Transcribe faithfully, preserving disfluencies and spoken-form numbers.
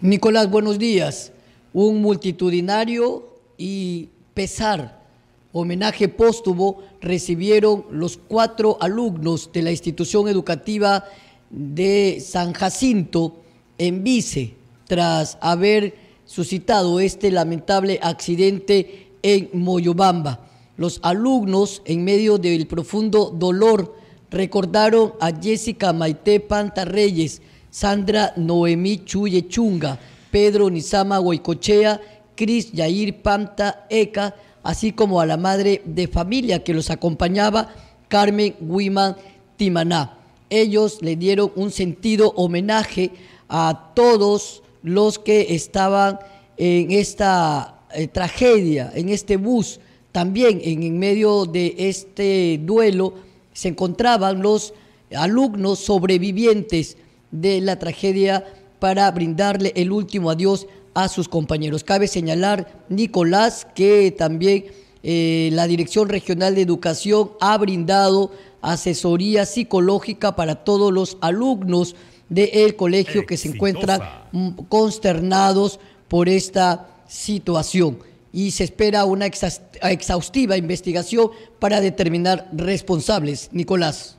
Nicolás, buenos días. Un multitudinario y pesar, homenaje póstumo, recibieron los cuatro alumnos de la institución educativa de San Jacinto en Vice, tras haber suscitado este lamentable accidente en Moyobamba. Los alumnos, en medio del profundo dolor, recordaron a Jessica Maite Panta Reyes, Sandra Noemí Chuye Chunga, Pedro Nizama Guaicochea, Cris Yair Panta Eka, así como a la madre de familia que los acompañaba, Carmen Wiman Timaná. Ellos le dieron un sentido homenaje a todos los que estaban en esta eh, tragedia, en este bus. También en, en medio de este duelo se encontraban los alumnos sobrevivientes de la tragedia para brindarle el último adiós a sus compañeros. Cabe señalar, Nicolás, que también eh, la Dirección Regional de Educación ha brindado asesoría psicológica para todos los alumnos del colegio que se encuentran consternados por esta situación, y se espera una exhaustiva investigación para determinar responsables. Nicolás.